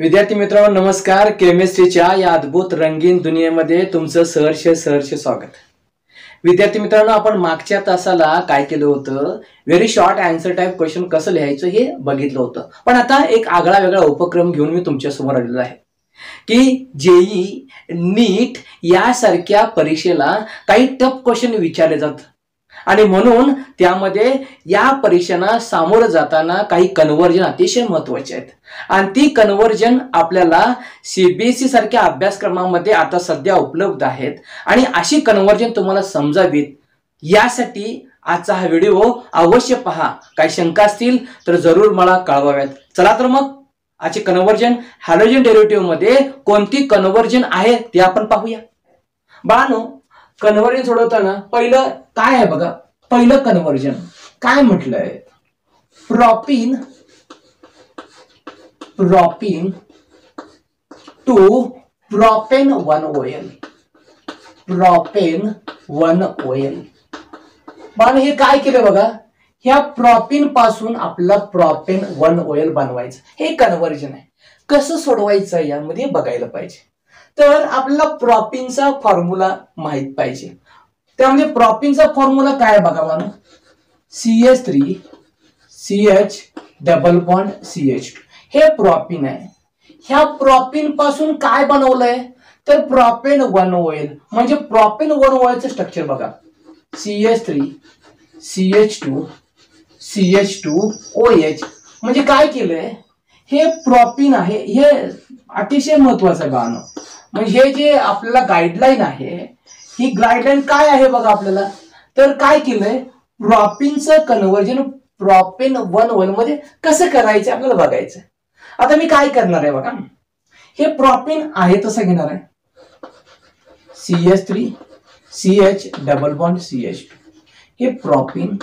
विद्यार्थी मित्रांनो नमस्कार. केमिस्ट्रीच्या या अद्भुत रंगीन दुनियेमध्ये तुमचं सहर्ष स्वागत. विद्यार्थी मित्रांनो आपण मागच्या तासाला काय केलं होतं, very short answer type question कसं लिहायचं हे बघितलं होतं. पण आता एक आगळा वेगळा उपक्रम घेऊन मी तुमच्यासमोर आलेलो आहे की जेईई नीट यासारख्या परीक्षेला काही टफ क्वेश्चन विचारले जातात आणि म्हणून त्यामध्ये या परीक्षेला सामोरं जाताना काही कन्वर्जन अतिशय महत्त्वाचे आहेत आणि ती कन्वर्जन आपल्याला सीबीएसई सारख्या अभ्यासक्रमामध्ये आता सध्या उपलब्ध आहेत आणि अशी कन्वर्जन तुम्हाला समजावीत यासाठी आजचा हा व्हिडिओ अवश्य पहा. काही शंका असतील तर जरूर मला कळवाव्यात. चला तर मग आजचे कन्वर्जन हॅलोजन डेरिव्हेटिव्ह मध्ये कोणती कन्वर्जन आहे ते आपण पाहूया. बाळांनो कन्वर्जन सोडवताना पहिलं काय आहे बघा, पहिलं कन्वर्जन काय म्हटलंय, propene to propane one OL, propane one OL. पण हे काय केलं बघा, ह्या प्रोपीन पासून आपला प्रोपेन वन ओएल बनवायचं. हे कन्वर्जन आहे, कसं सोडवायचं यामध्ये बघायला पाहिजे. तर आपल्याला प्रोपीनचा फॉर्म्युला माहित पाहिजे. त्यामुळे प्रोपीनचा फॉर्म्युला काय बघा बाळांनो, CH3 CH CH2 हे प्रोपीन आहे. ह्या प्रोपीन पासून काय बनवलंय तर प्रोपेन 1 OH. म्हणजे प्रोपेन 1 OH चं स्ट्रक्चर बघा, CH3 CH2 CH2OH. म्हणजे काय केलंय, हे प्रोपीन आहे. हे अतिशय महत्त्वाचं आहे बाळांनो. म्हणजे हे जे आपल्याला गाईडलाईन आहे, ही गाईडलाईन काय आहे बघा आपल्याला, तर काय केलंय प्रोपीनचं कन्वर्जन प्रोपेन वन ओएल मध्ये कसं करायचं आपल्याला बघायचं. आता मी काय करणार आहे बघा, हे प्रोपीन आहे तसं घेणार आहे, CH3 CH हे प्रोपीन.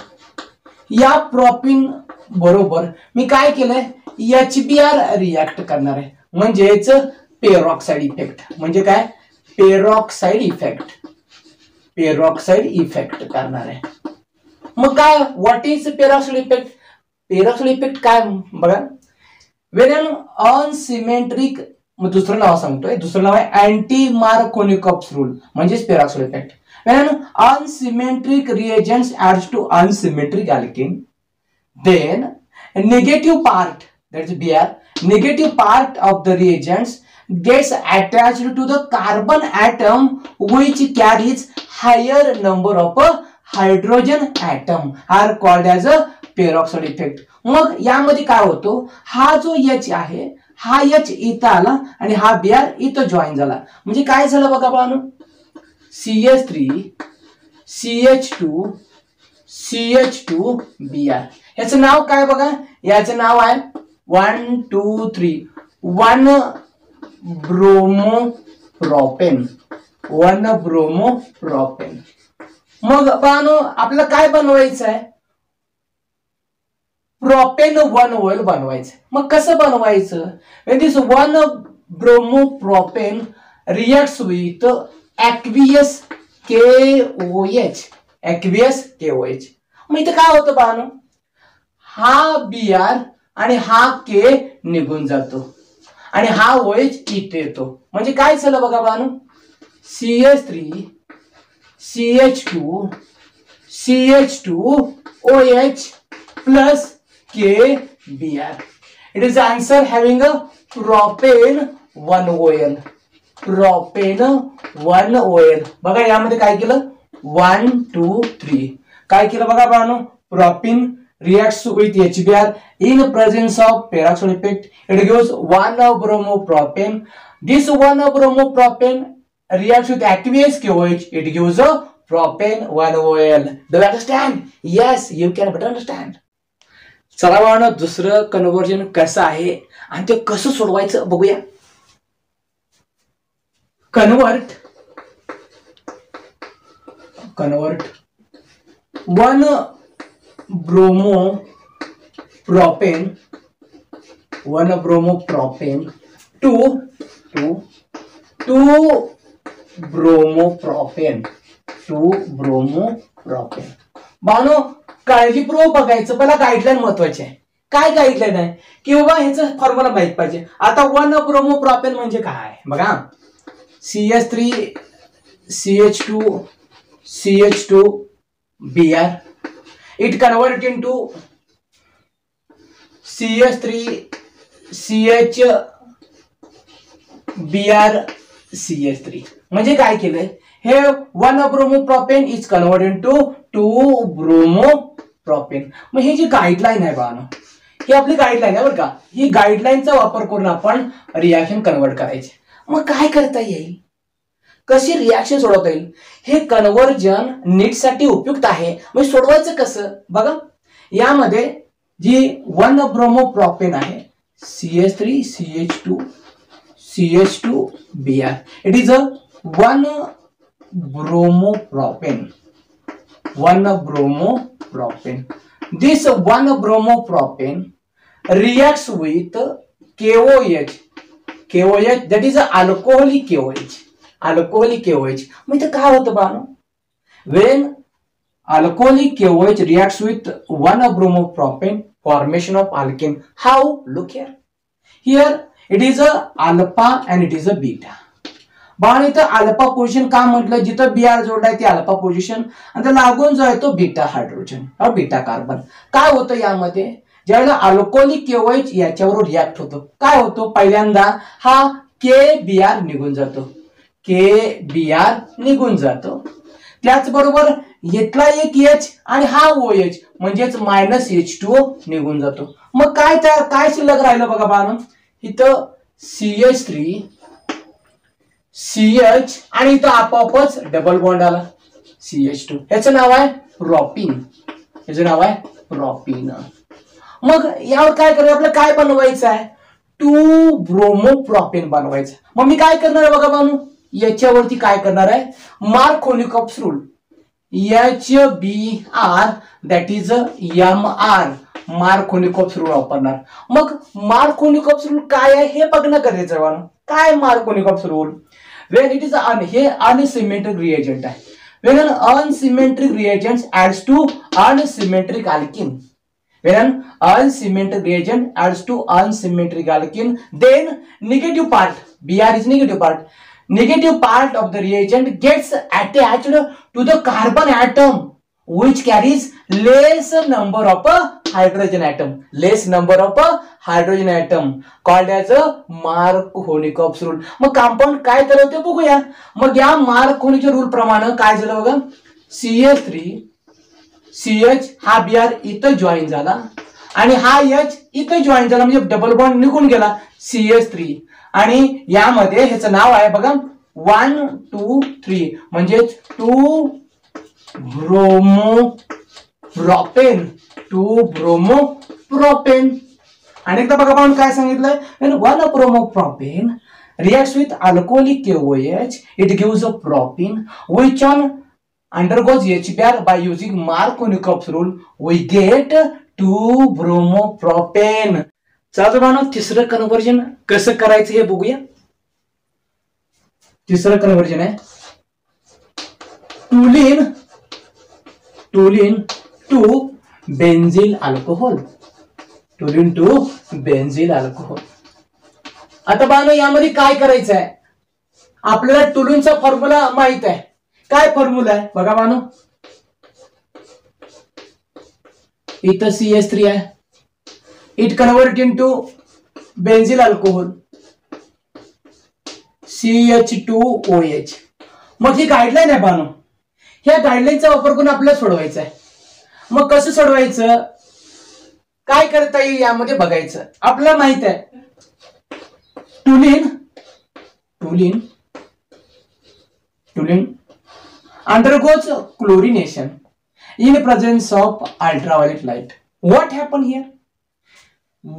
या प्रोपीन बरोबर मी काय केलंय HBr रिएक्ट करणार आहे. म्हणजेच पेरोक्साइड इफेक्ट. म्हणजे काय, पेरोक्साइड इफेक्ट, पेरोक्साइड इफेक्ट करणार आहे. मग काय, what is peroxide effect? Peroxide effect काय बघा, वेन एन अनसिमेट्रिक, मग दुसरं नाव सांगतोय, दुसरं नाव आहे अँटी मार्कोनिकॉव्स रूल. म्हणजेच peroxide effect, when unsymmetric reagents adds to unsymmetric alkene, then negative part that's Br, negative part of the reagents gets attached to the carbon atom which carries higher number of hydrogen atom are called as a peroxide effect. मग यामध्ये काय होतो, हा जो H आहे हा H इथं आला आणि हा Br इथं जॉईन झाला. म्हणजे काय झालं बघा बाळांनो, CH3 CH2 CH2 Br. याचं नाव काय बघा, याचं नाव आहे 1 ब्रोमोप्रोपेन, 1 ब्रोमोप्रोपेन. मग बाळांनो आपल्याला काय बनवायचं आहे, प्रोपेन 1 ओएल बनवायचं. मग कसं बनवायचं, when this 1 bromopropane reacts with aqueous KOH, aqueous KOH. मग इथं काय होतं बाळांनो, हा Br आणि हा K निघून जातो आणि हा OH इथे येतो. म्हणजे काय झालं बघा बाळांनो, CH3 CH2 CH2OH plus KBr. It is answer having a propane 1 OL, propane 1 OL. बघा यामध्ये काय केलं, 1 2 3 काय केलं बघा बाळांनो, propene reacts with HBr in presence of peroxide effect. It gives 1 bromopropane. This 1 bromopropane reacts with aqueous KOH. It gives a propane 1 OL. Do you understand? Yes, you can better understand. चला बाळांनो दुसरं conversion कसं आहे आणि ते कसं सोडवायचं बघूया. Convert 1 bromopropane, 1 bromopropane to bromopropane, 2 bromopropane. बाळांनो काळजीपूर्वक बघायचं, पहिला गाईडलाईन महत्वाची आहे. काय सांगितलेलं आहे की बाबा ह्याचं फॉर्म्युला माहित पाहिजे। आता 1 ब्रोमोप्रोपेन म्हणजे काय बघा, CH3 CH2 CH2 Br, it convert into CH3 CH Br CH3 म्हणजे काय केलंय हे 1 bromopropane is convert into 2 bromopropane. मग हे जी गाईडलाईन आहे बाळांनो, ही आपली गाईडलाईन आहे बरं का, ही गाईडलाईनचा वापर करून आपण रिएक्शन कन्वर्ट करायचे। मग काय करता येईल, कशी रिएक्शन सोडवता येईल, हे कन्वर्जन नीट साठी उपयुक्त आहे। म्हणजे सोडवायचं कसं बघा, यामध्ये जी 1 ब्रोमोप्रोपेन आहे CH3 CH2 CH2 Br, it is a 1 bromopropane. This 1 bromopropane reacts with KOH, that is alcoholic KOH, alcoholic KOH. म्हणजे काय होतं बाळांनो, when alcoholic KOH reacts with 1 bromopropane, formation of alkene. How? Look here. Here it is a alpha and it is a beta. बाळांनो इथं alpha position का म्हटलं, जिथं Br जोडलाय ते अल्फा पोझिशन आणि लागून जो आहे तो बीटा हायड्रोजन और बीटा कार्बन। काय होतं यामध्ये, ज्यावेळेला अल्कोहोलिक KOH याच्यावर रिएक्ट होतो काय होतो, पहिल्यांदा हा KBr निघून जातो, KBr निघून जातो, त्याचबरोबर इथला एक H आणि हा OH म्हणजेच -H2O निघून जातो। मग काय काय शिल्लक राहिलं बघा बाळांनो, इथं CH3 CH आणि इथं आपापच डबल बॉन्ड आला CH2, याचं नाव आहे प्रोपिन, याचं नाव आहे प्रोपिन। मग यावर काय करणार आपल्याला, काय बनवायचं आहे 2 ब्रोमोप्रोपेन बनवायचं। मग मी काय करणार आहे बघा बानू, याच्यावरती काय करणार आहे Markovnikov's rule, HBr that is Mr Markovnikov's rule वापरणार। मग मार्कोव्निकॉव्स रूल काय आहे हे बघणं गरजेचं बानू, काय Markovnikov's rule, when it is unsymmetric reagent आहे, when an unsymmetric reagent adds to unsymmetric alkene, when an unsymmetric reagent adds to unsymmetric alkene, then negative part, Br is negative part, negative part of the reagent gets attached to the carbon atom which carries less number of a hydrogen atom, less number of a hydrogen atom, called as a Markovnikov's rule. मग compound काय ठरवते बघूया। मग या मार्कोव्निकॉव्स rule प्रमाणे काय झालं बघा, CH3 CH हा Br इथं जॉईन झाला आणि हा H इथं जॉईन झाला, म्हणजे डबल बॉन्ड निघून गेला CH3, आणि यामध्ये ह्याचं नाव आहे बघा 1 2 3 म्हणजे 2 ब्रोमोप्रोपेन, 2 ब्रोमोप्रोपेन। आणि एकदा बघा आपण काय सांगितलंय, 1 bromopropane reacts with alcoholic KOH, it gives a propene which on undergoes HBr by using Markovnikov's rule, we get 2 bromopropane. चला बाळांनो तिसरं कन्वर्जन कसं करायचं हे बघूया। तिसरं कन्वर्जन आहे toluene to benzyl alcohol, toluene to benzyl alcohol. आता बाळांनो यामध्ये काय करायचं आहे, आपल्याला टोलुइनचा फॉर्म्युला माहित आहे, काय फॉर्म्युला आहे बघा बानो, इथं CH3 आहे, it convert into benzyl alcohol CH2OH। मग ही गाईडलाईन आहे बानो, ह्या गाईडलाईनचा वापर करून आपल्याला सोडवायचं आहे। मग कसं सोडवायचं, काय करता येईल यामध्ये बघायचं, आपल्याला माहित आहे toluene undergoes chlorination in presence of ultraviolet light. What happened here?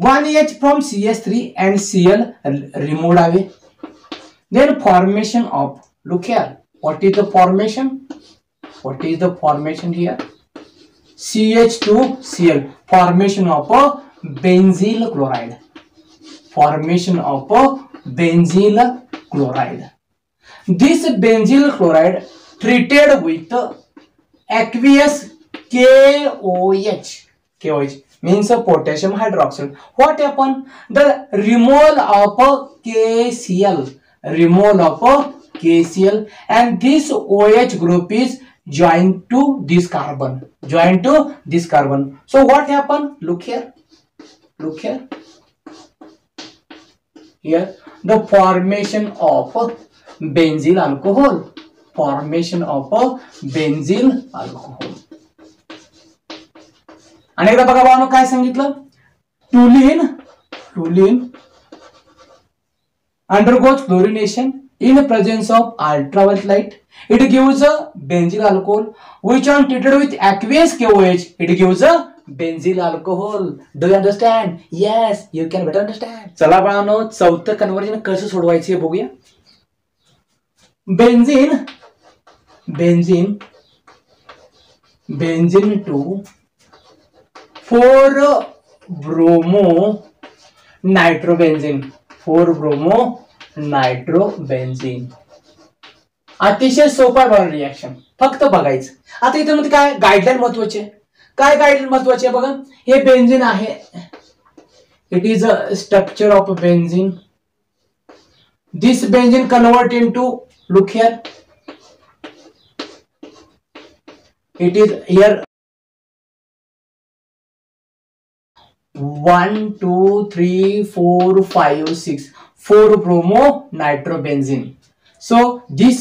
1H from CH3 and Cl removed away. Then formation of, look here. What is the formation? What is the formation here? CH2Cl. Formation of a benzyl chloride. Formation of a benzyl chloride. This benzyl chloride treated with aqueous KOH, KOH means a potassium hydroxide. What happened? The removal of a KCl, removal of a KCl, and this OH group is joined to this carbon, joined to this carbon. So what happened? Look here, look here. Here the formation of benzyl alcohol, formation of benzyl alcohol. आणि एकदा बघा भावांनो काय सांगितलं, toluene undergoes chlorination in presence of ultraviolet light. It gives a benzyl alcohol which on treated with aqueous KOH it gives a benzyl alcohol. Do you understand? Yes, you can better understand. चला भावांनो चौथं conversion कसं सोडवायचं हे बघूया. Benzene to 4 bromo nitrobenzene. अतिशय सोपा आहे रिएक्शन, फक्त बघायचं. आता इथं मध्ये काय गाईडलाईन महत्त्वाची आहे, काय गाईडलाईन महत्त्वाची आहे बघा. हे बेंझिन आहे, it is a structure of benzene. This benzene convert into, look here, it is here 1 2 3 4 5 6 4 bromo nitrobenzene. So this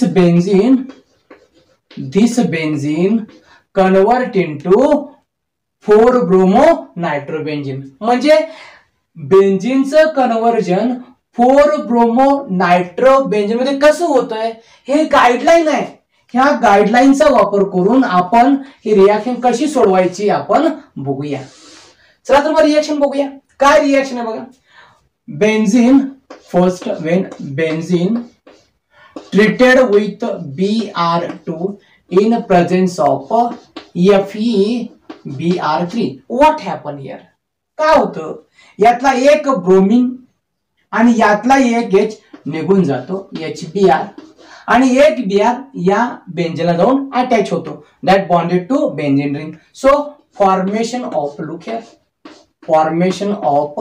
benzene convert into 4 bromo nitrobenzene. म्हणजे बेंझिनचं कन्वर्जन 4 ब्रोमो नायट्रोबेंझीन मध्ये कसं होतंय हे गाईडलाईन आहे. ह्या गाईडलाईनचा वापर करून आपण ही रिएक्शन कशी सोडवायची आपण बघूया. चला तर मग रिएक्शन बघूया. काय रिएक्शन आहे बघा. Benzene first, when benzene treated with Br2 in presence of FeBr3. What happen here? काय होतं, यातला एक ब्रोमिन आणि यातला एक H निघून जातो HBr, आणि एक Br या बेंझिनला जाऊन अटॅच होतो, that bonded to benzene ring. So formation of, look here, formation of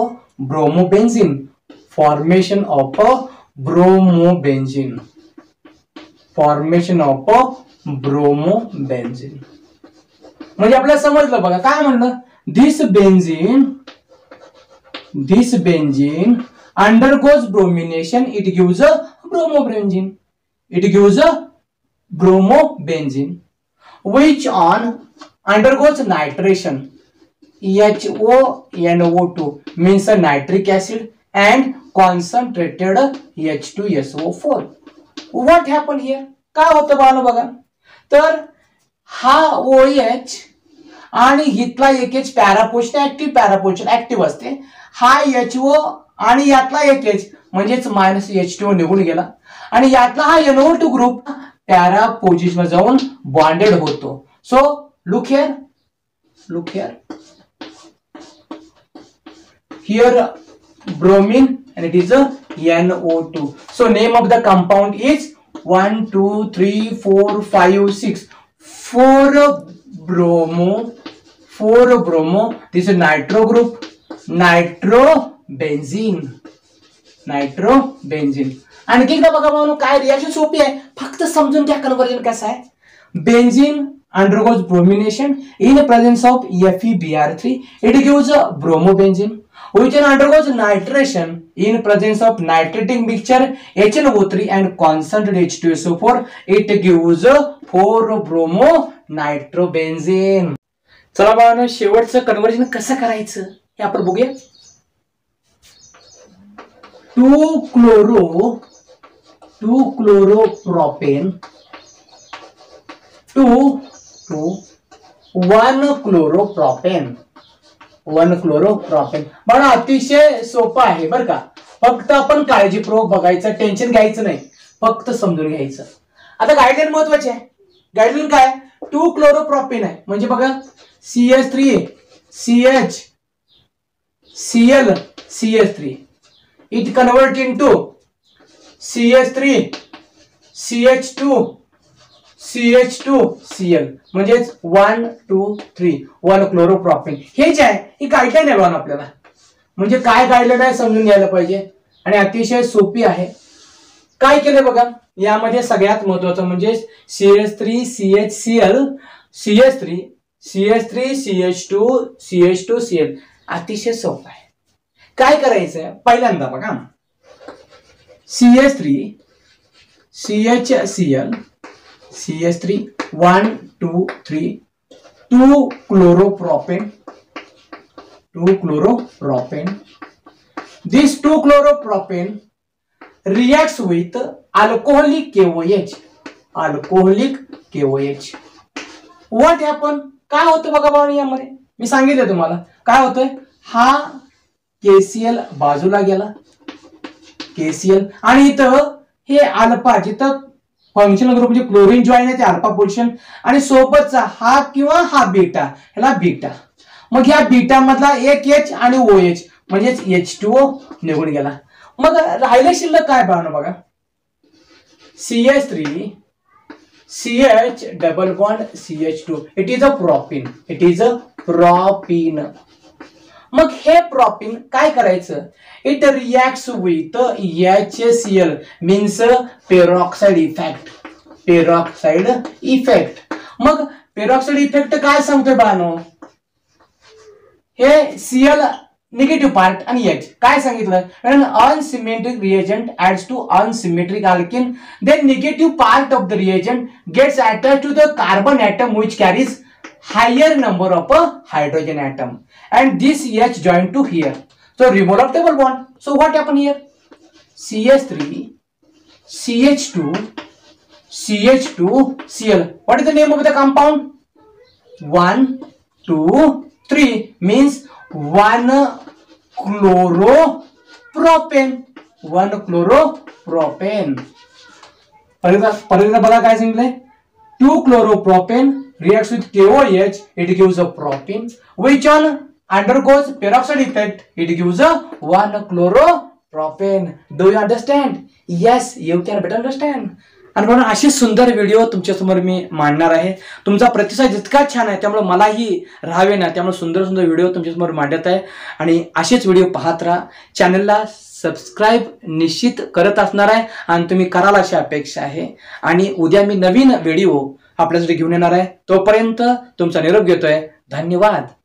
bromobenzene, formation of bromobenzene, formation of bromobenzene. म्हणजे आपल्याला समजलं बघा, काय म्हणलं, this benzene undergoes bromination, it gives a bromobenzene, it gives a bromobenzene, which on undergoes nitration, HNO2 means a nitric acid and concentrated H2SO4. What happened here? काय होतं बाळांनो बघा, तर हा OH आणि इथला एक H पॅरापोशन ऍक्टिव्ह असते, हा HO आणि यातला एक H म्हणजेच -H2O निघून गेला, आणि यातला हा NO2 ग्रुप पॅरापोजिशन मध्ये जाऊन बॉन्डेड होतो. So look here, look here, here bromine and it is a NO2. So name of the compound is 1 2 3 4 5 6 4 bromo. This is nitro group, nitrobenzene. आणखी एकदा बघा म्हणून काय रिएक्शन सोपी आहे, फक्त समजून घ्या कन्वर्जन कसं आहे. Benzene undergoes bromination in the presence of FeBr3. It gives a bromobenzene, which undergoes nitration in presence of nitrating mixture HNO3 and concentrated H2SO4. It gives a 4 bromo nitrobenzene. चला बाळांनो शेवटचं कन्वर्जन कसं करायचं हे आपण बघूया. 2 chloro propane to 1 chloro propane. बड़ा अतिशय सोपा आहे बरं का, फक्त आपण काळजीपूर्वक बघायचं, टेन्शन घ्यायचं नाही, फक्त समजून घ्यायचं. आता गाईडलाईन महत्त्वाची आहे. गाईडलाईन काय, 2 क्लोरो प्रोपेन आहे म्हणजे बघा CH3 CH Cl CH3, it convert into CH3 CH2 CH2Cl म्हणजेच 1 2 3 1 क्लोरोप्रॉपेन हे जे आहे हे काय काय नेलं आपल्याला म्हणजे काय काढलेलं आहे समजून घ्यायला पाहिजे आणि अतिशय सोपी आहे। काय केले बघा यामध्ये सगळ्यात महत्त्वाचं म्हणजे CH3CHCl CH3CH2CH2Cl अतिशय सोपं आहे। काय करायचं पहिल्यांदा बघा CH3CHCl CH3 1 2 3 2 chloro propane this 2 chloro propane reacts with alcoholic KOH what happen काय होतं बघा भावांनो यामध्ये मी सांगितलं तुम्हाला काय होतंय हा KCl बाजूला गेला KCl आणि इथं हे अल्फा जिथं फंक्शनल ग्रुप म्हणजे क्लोरीन जॉईन आहे ते अल्फा पोझिशन आणि सोबतचा हा किंवा हा बीटा ह्याला बीटा मग या बीटा मधला एक H आणि OH म्हणजेच H2O निघून गेला। मग राहिलं शिल्लक काय बघा बघा CH3 CH double bond CH2 it is a propene मग हे प्रोपिन काय करायचं it reacts with HCl means peroxide effect मग पेरोक्साइड इफेक्ट काय सांगतोय बानो हे Cl निगेटिव्ह पार्ट आणि H काय सांगितलं कारण unsymmetric reagent adds to unsymmetric alkene then negative part of the reagent gets attached to the carbon atom which carries higher number of a hydrogen atom and this H joined to here so removal of double bond so what happened here CH3 CH2 CH2 Cl what is the name of the compound 1 2 3 means 1 chloropropane परिणाम बघा काय सांगितलंय 2 chloropropane reacts with KOH, it gives a propene, which one undergoes peroxide effect, it gives a 1 chloropropane. Do you understand? Yes, you can better understand. आणि म्हणून अशी सुंदर video तुमच्यासमोर मी मांडणार आहे। तुमचा प्रतिसाद जितका छान आहे त्यामुळे मलाही राहावे ना त्यामुळे सुंदर सुंदर व्हिडिओ तुमच्यासमोर मांडत आहे आणि असेच व्हिडिओ पाहत राहा। चॅनलला सबस्क्राइब निश्चित करत असणार आहे आणि तुम्ही कराल अशी अपेक्षा आहे आणि उद्या मी नवीन व्हिडिओ आपल्यासाठी घेऊन येणार आहे। तोपर्यंत तुमचा निरोप घेतोय। धन्यवाद।